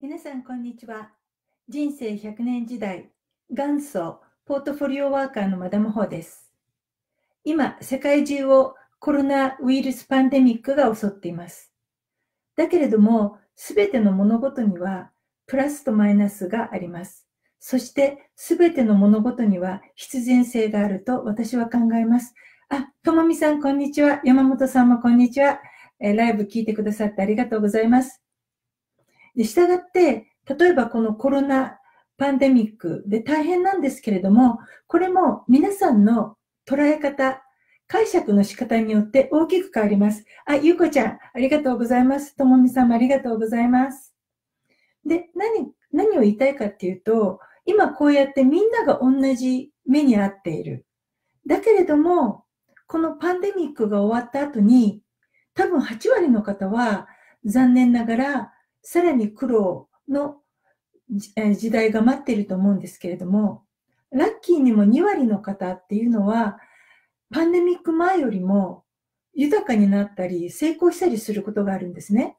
皆さん、こんにちは。人生100年時代、元祖ポートフォリオワーカーのマダムホーです。今、世界中をコロナウイルスパンデミックが襲っています。だけれども、すべての物事にはプラスとマイナスがあります。そして、すべての物事には必然性があると私は考えます。あ、ともみさん、こんにちは。山本さんもこんにちは。ライブ聞いてくださってありがとうございます。したがって、例えばこのコロナパンデミックで大変なんですけれども、これも皆さんの捉え方、解釈の仕方によって大きく変わります。あ、ゆうこちゃん、ありがとうございます。ともみさんもありがとうございます。で、何を言いたいかっていうと、今こうやってみんなが同じ目に遭っている。だけれども、このパンデミックが終わった後に、多分8割の方は残念ながら、さらに苦労の時代が待っていると思うんですけれども、ラッキーにも2割の方っていうのは、パンデミック前よりも豊かになったり、成功したりすることがあるんですね。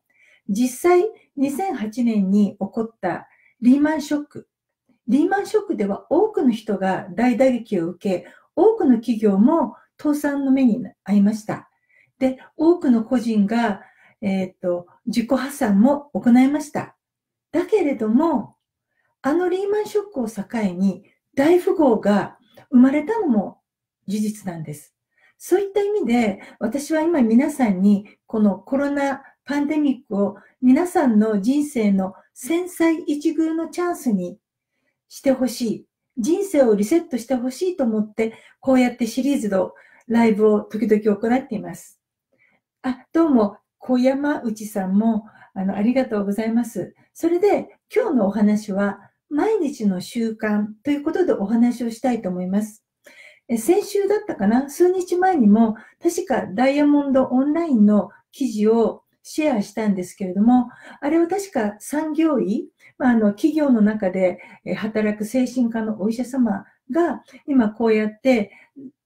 実際、2008年に起こったリーマンショックでは多くの人が大打撃を受け、多くの企業も倒産の目に遭いました。で、多くの個人が、自己破産も行いました。だけれども、あのリーマンショックを境に大富豪が生まれたのも事実なんです。そういった意味で、私は今皆さんにこのコロナパンデミックを皆さんの人生の千載一遇のチャンスにしてほしい。人生をリセットしてほしいと思って、こうやってシリーズのライブを時々行っています。あ、どうも。小山内さんもありがとうございます。それで今日のお話は毎日の習慣ということでお話をしたいと思います。先週だったかな、数日前にも確かダイヤモンドオンラインの記事をシェアしたんですけれども、あれは確か産業医、企業の中で働く精神科のお医者様が今こうやって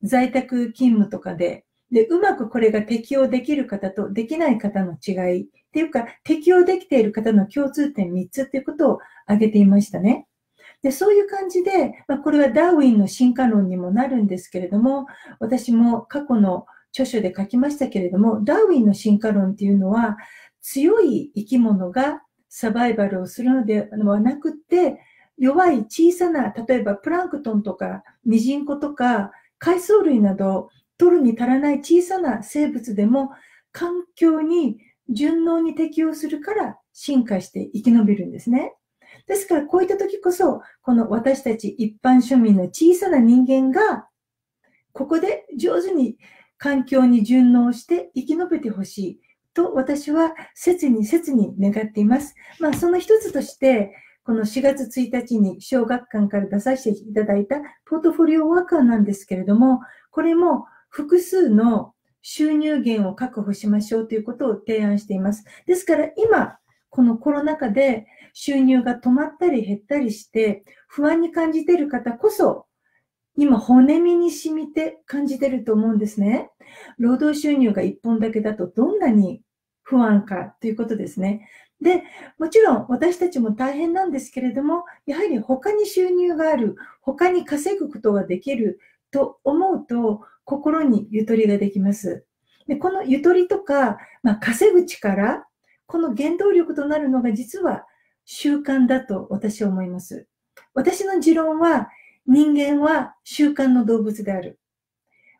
在宅勤務とかで、うまくこれが適用できる方とできない方の違いっていうか、適用できている方の共通点3つっていうことを挙げていましたね。で、そういう感じで、これはダーウィンの進化論にもなるんですけれども、私も過去の著書で書きましたけれども、ダーウィンの進化論っていうのは、強い生き物がサバイバルをするのではなくて、弱い小さな、例えばプランクトンとかミジンコとか海藻類など、取るに足らない小さな生物でも環境に順応に適応するから進化して生き延びるんですね。ですからこういった時こそ、この私たち一般庶民の小さな人間が、ここで上手に環境に順応して生き延びてほしいと私は切に願っています。その一つとして、この4月1日に小学館から出させていただいたポートフォリオワーカーなんですけれども、これも複数の収入源を確保しましょうということを提案しています。ですから今、このコロナ禍で収入が止まったり減ったりして不安に感じている方こそ、今骨身に染みて感じていると思うんですね。労働収入が1本だけだとどんなに不安かということですね。で、もちろん私たちも大変なんですけれども、やはり他に収入がある、他に稼ぐことができると思うと、心にゆとりができます。で、このゆとりとか、稼ぐ力、この原動力となるのが実は習慣だと私は思います。私の持論は、人間は習慣の動物である。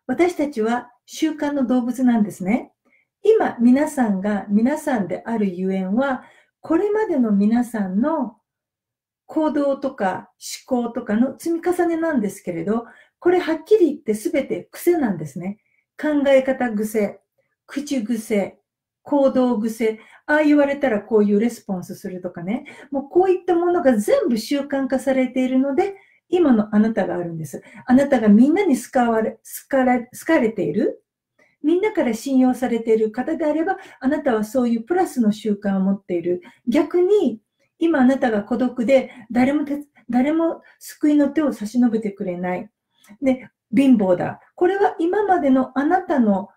私たちは習慣の動物なんですね。今、皆さんが皆さんであるゆえんは、これまでの皆さんの行動とか思考とかの積み重ねなんですけれど、これはっきり言って全て癖なんですね。考え方癖、口癖、行動癖、ああ言われたらこういうレスポンスするとかね。もうこういったものが全部習慣化されているので、今のあなたがあるんです。あなたがみんなに好かれている。みんなから信用されている方であれば、あなたはそういうプラスの習慣を持っている。逆に、今あなたが孤独で、誰も救いの手を差し伸べてくれない。で、貧乏だ。これは今までのあなたの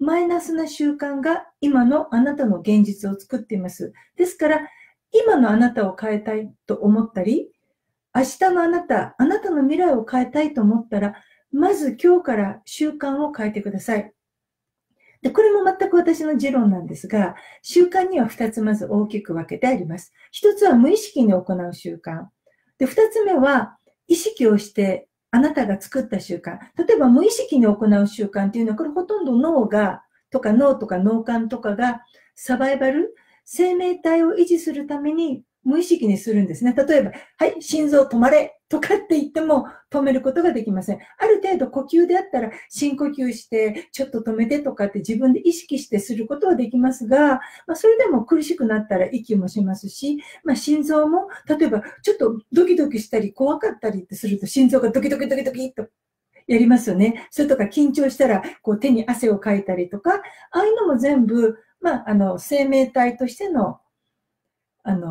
マイナスな習慣が今のあなたの現実を作っています。ですから、今のあなたを変えたいと思ったり、明日のあなたの未来を変えたいと思ったら、まず今日から習慣を変えてください。で、これも全く私の持論なんですが、習慣には2つまず大きく分けてあります。1つは無意識に行う習慣。で、2つ目は意識をしてあなたが作った習慣。例えば無意識に行う習慣っていうのは、これほとんど脳とか脳幹とかがサバイバル、生命体を維持するために無意識にするんですね。例えば、はい、心臓止まれとかって言っても止めることができません。ある程度呼吸であったら深呼吸してちょっと止めてとかって自分で意識してすることはできますが、それでも苦しくなったら息もしますし、心臓も例えばちょっとドキドキしたり怖かったりってすると心臓がドキドキドキドキっとやりますよね。それとか緊張したらこう手に汗をかいたりとか、ああいうのも全部、生命体としての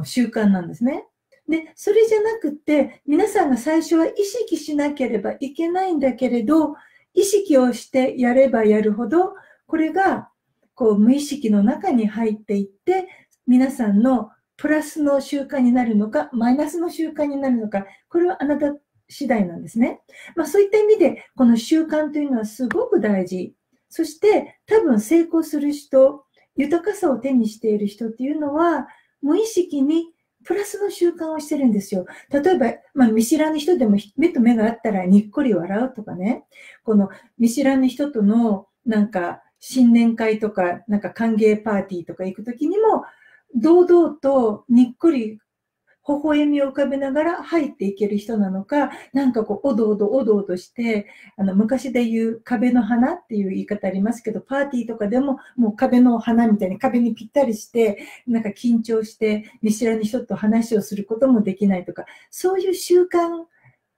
習慣なんですね。で、それじゃなくて、皆さんが最初は意識しなければいけないんだけれど、意識をしてやればやるほど、これがこう無意識の中に入っていって、皆さんのプラスの習慣になるのか、マイナスの習慣になるのか、これはあなた次第なんですね。そういった意味で、この習慣というのはすごく大事。そして、多分成功する人、豊かさを手にしている人っていうのは、無意識にプラスの習慣をしてるんですよ。例えば、見知らぬ人でも目と目があったらにっこり笑うとかね。この見知らぬ人とのなんか新年会とか、なんか歓迎パーティーとか行くときにも、堂々とにっこり微笑みを浮かべながら入っていける人なのか、なんかこう、おどおどして、昔で言う壁の花っていう言い方ありますけど、パーティーとかでももう壁の花みたいに壁にぴったりして、なんか緊張して見知らぬ人と話をすることもできないとか、そういう習慣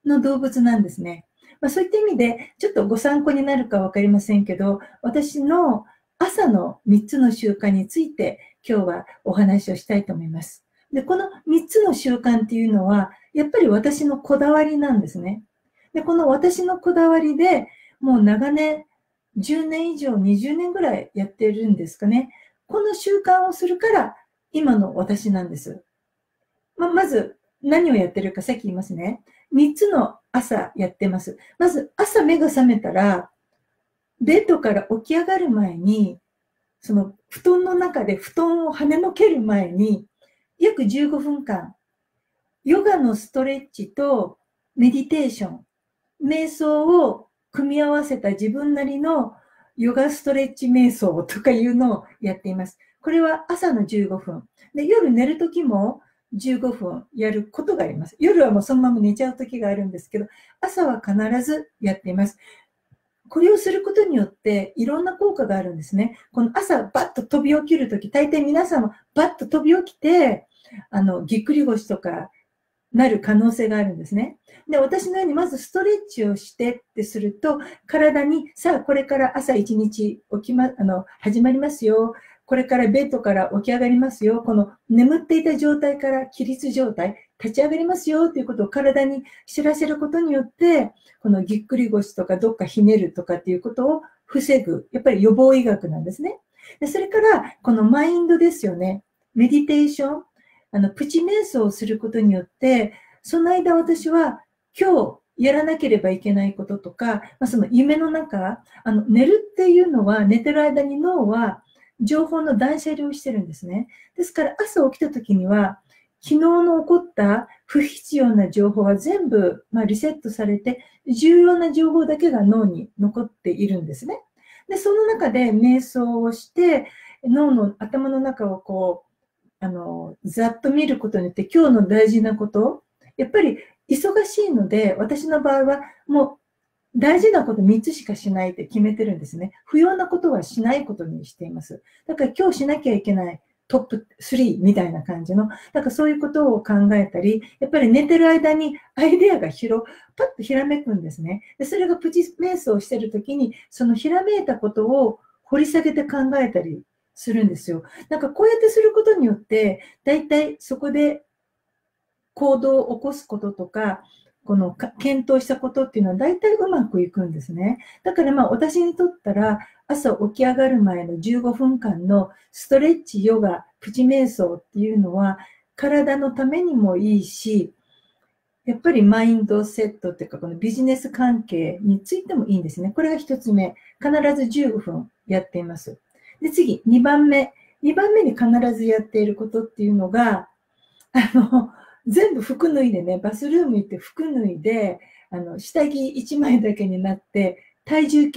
の動物なんですね。そういった意味で、ちょっとご参考になるかわかりませんけど、私の朝の3つの習慣について今日はお話をしたいと思います。で、この3つの習慣っていうのは、やっぱり私のこだわりなんですね。で、この私のこだわりで、もう長年、10年以上、20年ぐらいやってるんですかね。この習慣をするから、今の私なんです。まず、何をやってるかさっき言いますね。3つの朝やってます。まず、朝目が覚めたら、ベッドから起き上がる前に、その布団の中で布団を跳ねのける前に、約15分間、ヨガのストレッチとメディテーション、瞑想を組み合わせた自分なりのヨガストレッチ瞑想とかいうのをやっています。これは朝の15分。で、夜寝るときも15分やることがあります。夜はもうそのまま寝ちゃうときがあるんですけど、朝は必ずやっています。これをすることによっていろんな効果があるんですね。この朝バッと飛び起きるとき、大体皆さんもバッと飛び起きて、ぎっくり腰とかなる可能性があるんですね。で、私のようにまずストレッチをしてってすると、体にさあこれから朝一日始まりますよ。これからベッドから起き上がりますよ。この眠っていた状態から起立状態、立ち上がりますよということを体に知らせることによって、このぎっくり腰とかどっかひねるとかっていうことを防ぐ。やっぱり予防医学なんですね。で、それから、このマインドですよね。メディテーション、プチ瞑想をすることによって、その間私は今日やらなければいけないこととか、その夢の中、寝るっていうのは寝てる間に脳は情報の断捨離をしてるんですね。ですから朝起きた時には、昨日の起こった不必要な情報は全部、リセットされて、重要な情報だけが脳に残っているんですね。で、その中で瞑想をして、脳の頭の中をこう、ざっと見ることによって今日の大事なこと、やっぱり忙しいので、私の場合はもう大事なこと3つしかしないって決めてるんですね。不要なことはしないことにしています。だから今日しなきゃいけないトップ3みたいな感じの、なんかそういうことを考えたり、やっぱり寝てる間にアイデアがパッとひらめくんですね。で、それがプチ瞑想をしてるときに、そのひらめいたことを掘り下げて考えたり、するんですよ。なんかこうやってすることによって、だいたいそこで行動を起こすこととか、この検討したことっていうのはだいたいうまくいくんですね。だから私にとったら朝起き上がる前の15分間のストレッチ、ヨガ、プチ瞑想っていうのは体のためにもいいし、やっぱりマインドセットっていうか、このビジネス関係についてもいいんですね。これが一つ目。必ず15分やっています。で、次、2番目。2番目に必ずやっていることっていうのが、全部服脱いでね、バスルーム行って服脱いで、下着1枚だけになって、体重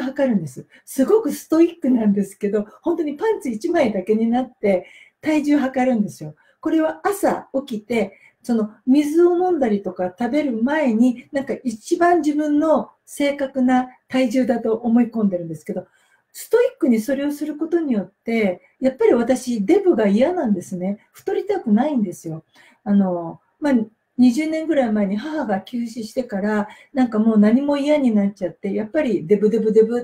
測るんです。すごくストイックなんですけど、本当にパンツ1枚だけになって、体重測るんですよ。これは朝起きて、その水を飲んだりとか食べる前に、なんか一番自分の正確な体重だと思い込んでるんですけど、ストイックにそれをすることによって、やっぱり私、デブが嫌なんですね。太りたくないんですよ。20年ぐらい前に母が急死してから、なんかもう何も嫌になっちゃって、やっぱりデブっ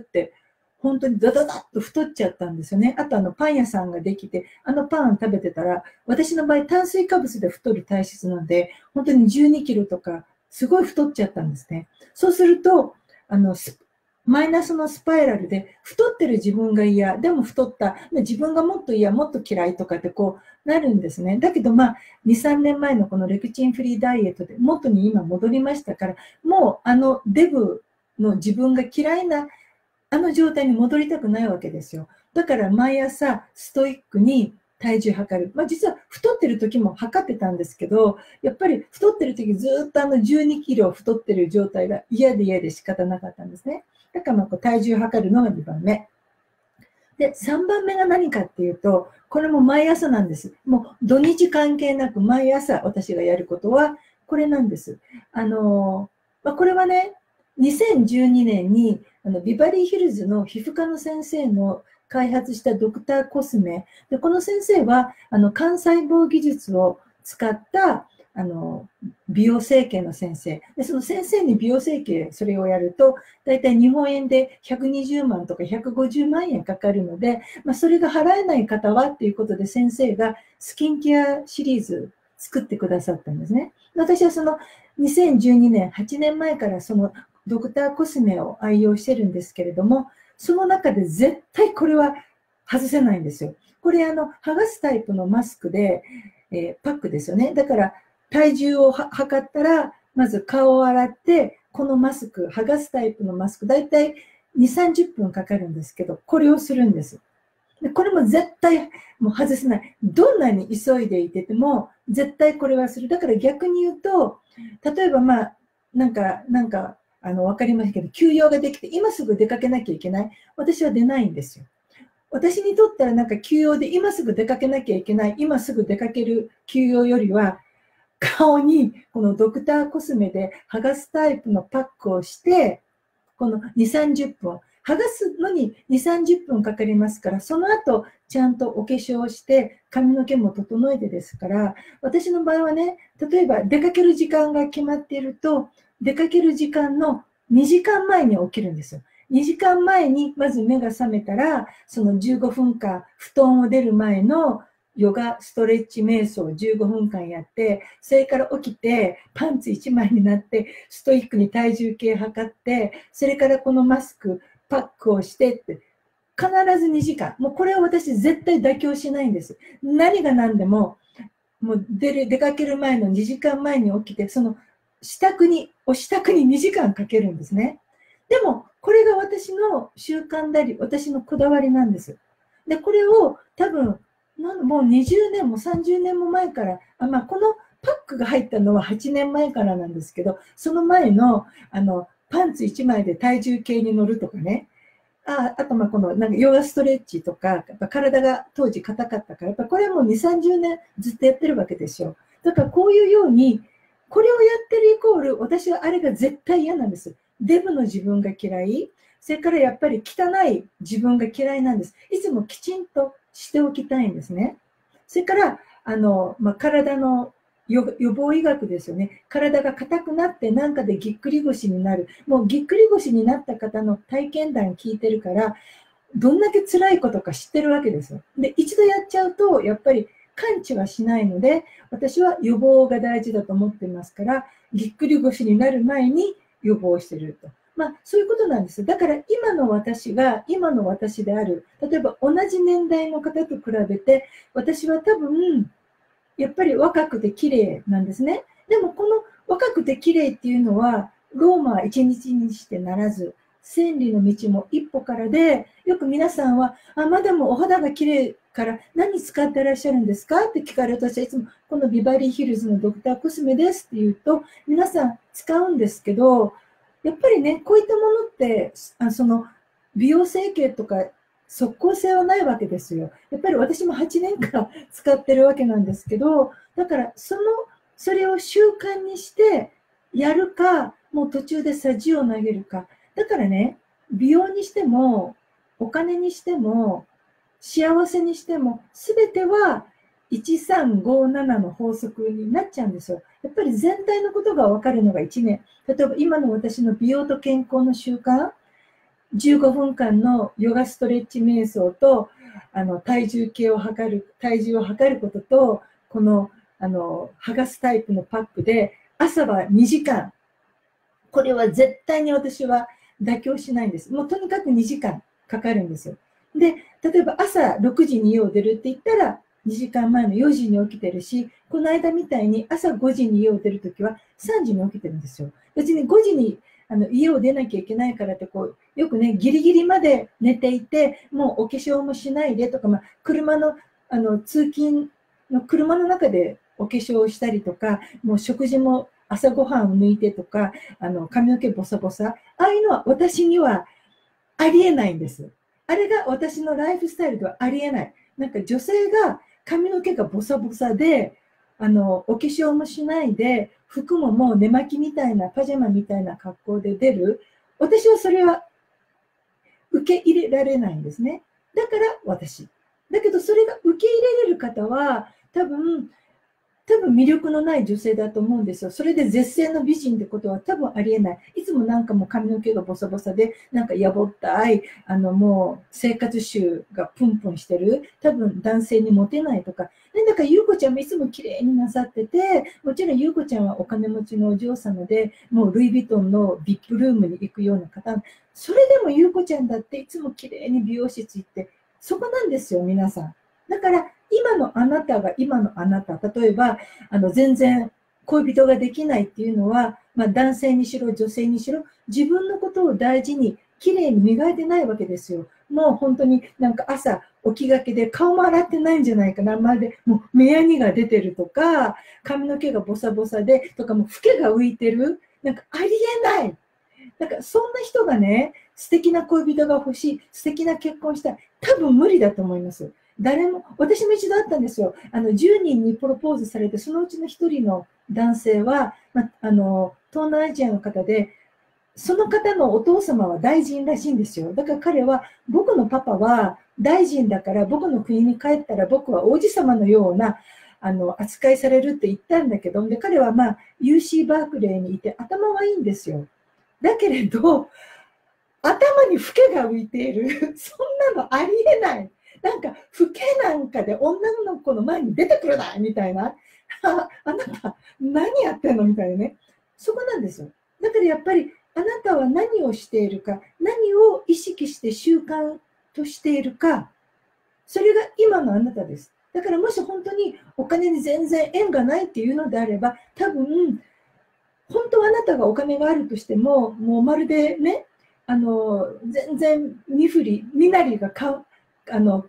て、本当にダダダッと太っちゃったんですよね。あとパン屋さんができて、パン食べてたら、私の場合炭水化物で太る体質なので、本当に12キロとか、すごい太っちゃったんですね。そうすると、マイナスのスパイラルで、太ってる自分が嫌、でも太った、自分がもっと嫌、もっと嫌いとかってこうなるんですね。だけど2、3年前のこのレクチンフリーダイエットで元に今戻りましたから、もうデブの自分が嫌いな、状態に戻りたくないわけですよ。だから毎朝ストイックに体重測る。実は太ってる時も測ってたんですけど、やっぱり太ってる時ずっと12キロ太ってる状態が嫌で仕方なかったんですね。だから体重測るのが2番目。で、3番目が何かっていうと、これも毎朝なんです。もう土日関係なく毎朝私がやることはこれなんです。これはね、2012年にビバリーヒルズの皮膚科の先生の開発したドクターコスメ。で、この先生は幹細胞技術を使った美容整形の先生で、その先生に美容整形、それをやると、だいたい日本円で120万とか150万円かかるので、それが払えない方はっていうことで先生がスキンケアシリーズ作ってくださったんですね。私はその2012年、8年前からそのドクターコスメを愛用してるんですけれども、その中で絶対これは外せないんですよ。これ剥がすタイプのマスクで、パックですよね。だから体重を測ったら、まず顔を洗って、このマスク、剥がすタイプのマスク、だいたい2、30分かかるんですけど、これをするんです。で、これも絶対もう外せない。どんなに急いでいてても、絶対これはする。だから逆に言うと、例えばわかりましたけど、休養ができて、今すぐ出かけなきゃいけない。私は出ないんですよ。私にとったら休養で今すぐ出かけなきゃいけない。今すぐ出かける休養よりは、顔にこのドクターコスメで剥がすタイプのパックをして、この2、30分。剥がすのに2、30分かかりますから、その後、ちゃんとお化粧をして、髪の毛も整えてですから、私の場合はね、例えば出かける時間が決まっていると、出かける時間の2時間前に起きるんですよ。2時間前にまず目が覚めたら、その15分間、布団を出る前のヨガ、ストレッチ、瞑想を15分間やって、それから起きて、パンツ1枚になって、ストイックに体重計測って、それからこのマスク、パックをしてって、必ず2時間。もうこれは私絶対妥協しないんです。何が何でも、もう出かける前の2時間前に起きて、そのお支度に2時間かけるんですね。でも、これが私の習慣であり、私のこだわりなんです。で、これを多分、もう20年も30年も前から、このパックが入ったのは8年前からなんですけど、その前の、パンツ1枚で体重計に乗るとかね、あとこのヨガストレッチとか、やっぱ体が当時硬かったから、やっぱこれはもう2、30年ずっとやってるわけですよ。だからこういうように、これをやってるイコール、私はあれが絶対嫌なんです。デブの自分が嫌い。それからやっぱり汚い自分が嫌いなんです。いつもきちんとしておきたいんですね。それから、体の予防医学ですよね。体が硬くなってなんかでぎっくり腰になる。もうぎっくり腰になった方の体験談聞いてるから、どんだけ辛いことか知ってるわけですよ。で、一度やっちゃうと、やっぱり、完治はしないので、私は予防が大事だと思ってますから、ぎっくり腰になる前に予防してると。そういうことなんです。だから今の私が、今の私である、例えば同じ年代の方と比べて、私は多分、やっぱり若くて綺麗なんですね。でもこの若くて綺麗っていうのは、ローマは一日にしてならず、千里の道も一歩からで、よく皆さんは、あ、まだもお肌が綺麗から何使ってらっしゃるんですかって聞かれると、私はいつもこのビバリーヒルズのドクターコスメですって言うと、皆さん使うんですけど、やっぱりね、こういったものって、その美容整形とか即効性はないわけですよ。やっぱり私も8年間使ってるわけなんですけど、だからそれを習慣にしてやるか、もう途中でさじを投げるか。だからね、美容にしても、お金にしても、幸せにしても、すべては1357の法則になっちゃうんですよ。やっぱり全体のことが分かるのが1年。例えば今の私の美容と健康の習慣、15分間のヨガストレッチ瞑想と、体重を測ることと、この、剥がすタイプのパックで、朝は2時間。これは絶対に私は妥協しないんです。もうとにかく2時間かかるんですよ。で、例えば朝6時に家を出るって言ったら、2時間前の4時に起きてるし、この間みたいに朝5時に家を出るときは3時に起きてるんですよ。別に5時に家を出なきゃいけないからってこう、よくね、ギリギリまで寝ていて、もうお化粧もしないでとか、まあ、車の、通勤の車の中でお化粧をしたりとか、もう食事も朝ごはんを抜いてとか、髪の毛ボサボサ。ああいうのは私にはありえないんです。あれが私のライフスタイルではありえない。なんか女性が髪の毛がボサボサで、お化粧もしないで、服ももう寝巻きみたいな、パジャマみたいな格好で出る。私はそれは受け入れられないんですね。だから私。だけどそれが受け入れれる方は、多分魅力のない女性だと思うんですよ。それで絶世の美人ってことは多分ありえない。いつもなんかもう髪の毛がボサボサで、なんかやぼったい、もう生活臭がプンプンしてる。多分男性にモテないとか。だから優子ちゃんもいつも綺麗になさってて、もちろん優子ちゃんはお金持ちのお嬢様で、もうルイ・ヴィトンのVIPルームに行くような方。それでも優子ちゃんだっていつも綺麗に美容室行って、そこなんですよ、皆さん。だから、今のあなたが今のあなた、例えば、全然恋人ができないっていうのは、まあ男性にしろ女性にしろ、自分のことを大事に、綺麗に磨いてないわけですよ。もう本当になんか朝起きがけで顔も洗ってないんじゃないかな。まるでもう目やにが出てるとか、髪の毛がボサボサでとか、もうフケが浮いてる。なんかありえない。なんかそんな人がね、素敵な恋人が欲しい、素敵な結婚したい。多分無理だと思います。誰も、私も一度あったんですよ。10人にプロポーズされて、そのうちの1人の男性は、東南アジアの方で、その方のお父様は大臣らしいんですよ。だから彼は、僕のパパは大臣だから、僕の国に帰ったら僕は王子様のような、扱いされるって言ったんだけど、で、彼はまあ、UC バークレーにいて頭はいいんですよ。だけれど、頭にフケが浮いている。そんなのありえない。なんか、フケなんかで女の子の前に出てくるなみたいな。あなた、何やってんのみたいなね。そこなんですよ。だからやっぱり、あなたは何をしているか、何を意識して習慣としているか、それが今のあなたです。だからもし本当にお金に全然縁がないっていうのであれば、多分、本当はあなたがお金があるとしても、もうまるでね、全然身なりが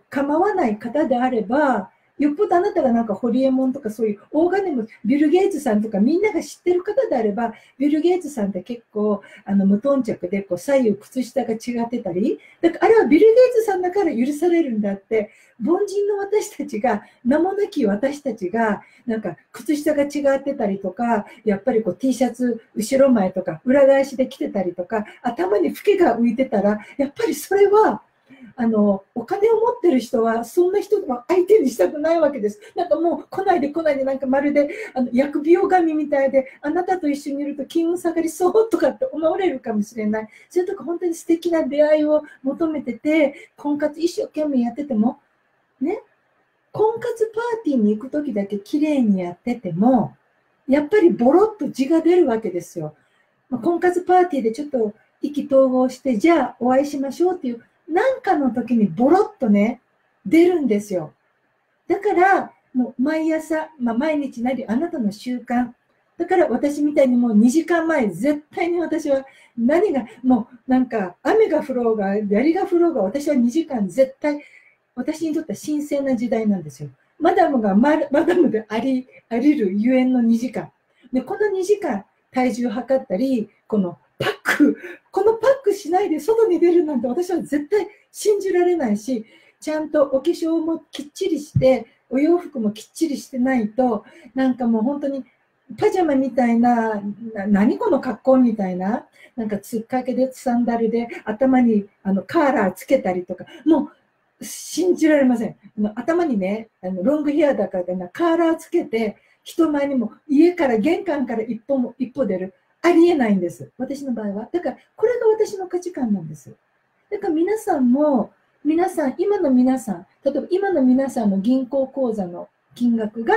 構わない方であれば、よっぽどあなたがなんかホリエモンとかそういう大金持ち、ビル・ゲイツさんとかみんなが知ってる方であれば、ビル・ゲイツさんって結構無頓着でこう左右靴下が違ってたり、だからあれはビル・ゲイツさんだから許されるんだって、凡人の私たちが、名もなき私たちが、なんか靴下が違ってたりとか、やっぱりこう T シャツ後ろ前とか裏返しで着てたりとか、頭にフケが浮いてたら、やっぱりそれは、お金を持ってる人は、そんな人を相手にしたくないわけです。なんかもう来ないで来ないで、なんかまるで疫病神みたいで、あなたと一緒にいると金運下がりそうとかって思われるかもしれない。それとか本当に素敵な出会いを求めてて、婚活一生懸命やってても、ね、婚活パーティーに行く時だけ綺麗にやってても、やっぱりボロッと字が出るわけですよ。まあ、婚活パーティーでちょっと意気投合して、じゃあお会いしましょうっていう、なんかの時にボロッとね、出るんですよ。だから、もう毎朝、毎日なりあなたの習慣。だから私みたいにもう2時間前、絶対に私は何が、もうなんか雨が降ろうが、槍が降ろうが、私は2時間絶対、私にとっては神聖な時代なんですよ。マダムがマダムでありるゆえんの2時間。で、この2時間、体重測ったり、このパックしないで外に出るなんて私は絶対信じられないし、ちゃんとお化粧もきっちりして、お洋服もきっちりしてないと、なんかもう本当に、パジャマみたいな、何この格好みたいな、なんかつっかけでサンダルで頭にカーラーつけたりとか、もう信じられません。頭にね、ロングヘアだからでカーラーつけて、人前にも家から玄関から一歩出る。ありえないんです。私の場合は。だから、これが私の価値観なんです。だから皆さんも、今の皆さん、例えば今の皆さんの銀行口座の金額が、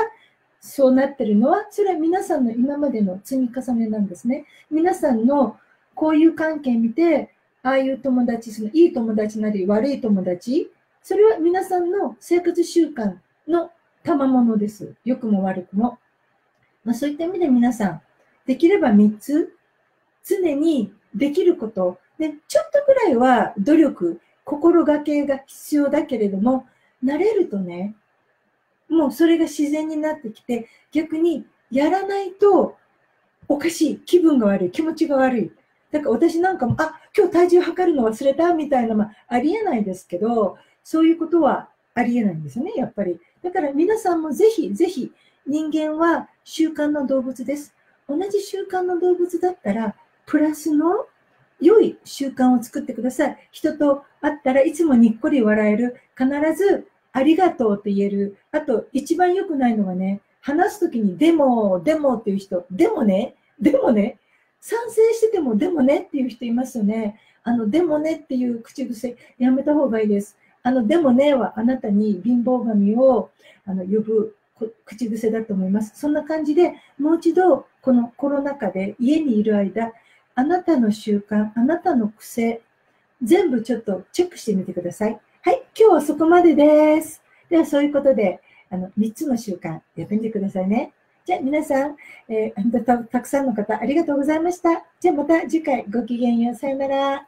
そうなってるのは、それは皆さんの今までの積み重ねなんですね。皆さんの交友関係見て、ああいう友達、そのいい友達なり悪い友達、それは皆さんの生活習慣の賜物です。良くも悪くも。そういった意味で皆さん、できれば3つ、常にできること、ね、ちょっとぐらいは努力、心がけが必要だけれども、慣れるとね、もうそれが自然になってきて、逆にやらないとおかしい、気分が悪い、気持ちが悪い。だから私なんかも、あ、今日体重測るの忘れたみたいなのはありえないですけど、そういうことはありえないんですよね、やっぱり。だから皆さんもぜひぜひ、人間は習慣の動物です。同じ習慣の動物だったら、プラスの良い習慣を作ってください。人と会ったらいつもにっこり笑える。必ずありがとうって言える。あと、一番良くないのがね、話すときにでもっていう人、でもね、賛成しててもでもねっていう人いますよね。でもねっていう口癖、やめた方がいいです。でもねはあなたに貧乏神を呼ぶ口癖だと思います。そんな感じで、もう一度、このコロナ禍で家にいる間、あなたの習慣、あなたの癖、全部ちょっとチェックしてみてください。はい、今日はそこまでです。では、そういうことで、3つの習慣、やってみてくださいね。じゃあ、皆さん、たくさんの方、ありがとうございました。じゃあ、また次回、ごきげんよう。さよなら。